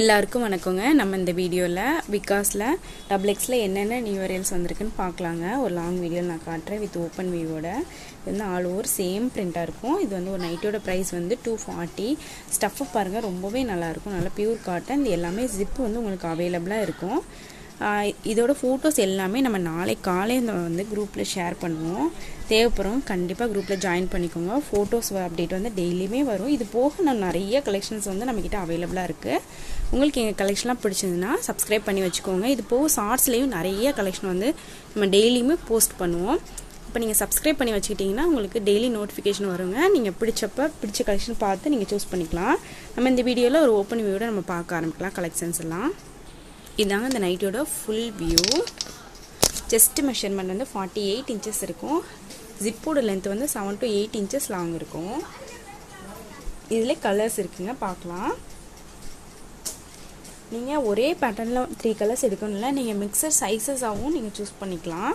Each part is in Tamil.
எல்லாருக்கும் வணக்கங்க. நம்ம இந்த வீடியோவில் விகாஸில் டபுள் எக்ஸில் என்னென்ன நியூவரல்ஸ் வந்திருக்குன்னு பார்க்கலாங்க. ஒரு லாங் வீடியோவில் நான் காட்டுறேன் வித் ஓப்பன் வியூவோட. இது வந்து ஆல் ஓவர் சேம் பிரிண்ட்டாக இருக்கும். இது வந்து ஒரு நைட்டோட ப்ரைஸ் வந்து 240. ஸ்டஃப்பு பாருங்கள், ரொம்பவே நல்லாயிருக்கும். நல்லா பியூர் காட்டன். இது எல்லாமே ஜிப்பு வந்து உங்களுக்கு அவைலபிளாக இருக்கும். இதோட ஃபோட்டோஸ் எல்லாமே நம்ம நாளை காலையில் வந்து குரூப்பில் ஷேர் பண்ணுவோம். தேவைப்படுறவங்க கண்டிப்பாக குரூப்பில் ஜாயின் பண்ணிக்கோங்க. ஃபோட்டோஸ் அப்டேட் வந்து டெய்லியுமே வரும். இது போக நான் நிறைய கலெக்ஷன்ஸ் வந்து நம்மக்கிட்ட அவைலபிளாக இருக்குது. உங்களுக்கு எங்கள் கலெக்ஷன்லாம் பிடிச்சதுன்னா சப்ஸ்கிரைப் பண்ணி வச்சுக்கோங்க. இது போக ஷார்ட்ஸ்லேயும் நிறைய கலெக்ஷன் வந்து நம்ம டெய்லியுமே போஸ்ட் பண்ணுவோம். இப்போ நீங்கள் சப்ஸ்கிரைப் பண்ணி வச்சுக்கிட்டிங்கன்னா உங்களுக்கு டெய்லி நோட்டிஃபிகேஷன் வருங்க. நீங்கள் பிடிச்ச கலெக்ஷன் பார்த்து நீங்கள் சூஸ் பண்ணிக்கலாம். நம்ம இந்த வீடியோவில் ஒரு ஓப்பன் வியூவோட நம்ம பார்க்க ஆரம்பிக்கலாம் கலெக்ஷன்ஸ் எல்லாம். இதாங்க இந்த நைட்டோட ஃபுல் வியூ. செஸ்ட் மெஷர்மெண்ட் வந்து 48 inches இருக்கும். ஜிப்போட லென்த் வந்து 7 to 8 inches லாங் இருக்கும். இதில் கலர்ஸ் இருக்குங்க, பார்க்கலாம். நீங்கள் ஒரே பேட்டர்னில் 3 கலர்ஸ் எடுக்கணும்ல, நீங்கள் மிக்சர் சைஸஸாகவும் நீங்கள் சூஸ் பண்ணிக்கலாம்.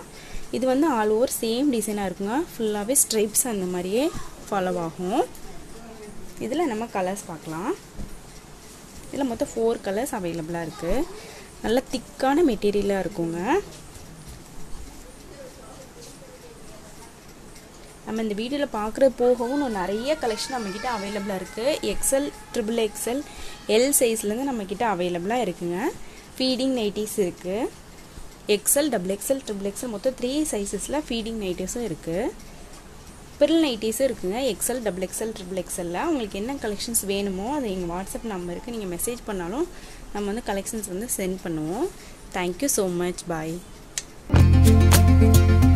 இது வந்து ஆல் ஓவர் சேம் டிசைனாக இருக்குங்க. ஃபுல்லாகவே ஸ்ட்ரைப்ஸ் அந்த மாதிரியே ஃபாலோ ஆகும். இதில் நம்ம கலர்ஸ் பார்க்கலாம். இதில் மொத்தம் 4 கலர்ஸ் அவைலபிளாக இருக்குது. நல்ல திக்கான மெட்டீரியலாக இருக்குங்க. நம்ம இந்த வீடியோவில் பார்க்குற போகவும் நிறைய கலெக்ஷன் நம்மக்கிட்ட அவைலபிளாக இருக்குது. எக்ஸல், ட்ரிபிள் எக்ஸல், எல் சைஸ்லேருந்து நம்மக்கிட்ட அவைலபிளாக இருக்குங்க. ஃபீடிங் நைட்டிஸ் இருக்குது. XL, double XL, triple XL மொத்தம் 3 சைஸஸில் ஃபீடிங் நைட்டிஸும் இருக்குது. பிரில் நைட்டிஸும் இருக்குங்க. எக்ஸல், டபுள் எக்ஸல், ட்ரிபிள் எக்ஸலில் உங்களுக்கு என்ன கலெக்ஷன்ஸ் வேணுமோ அது எங்கள் வாட்ஸ்அப் நம்பருக்கு நீங்கள் மெசேஜ் பண்ணாலும் நம்ம வந்து கலெக்ஷன்ஸ் வந்து சென்ட் பண்ணுவோம். Thank you so much. பாய்.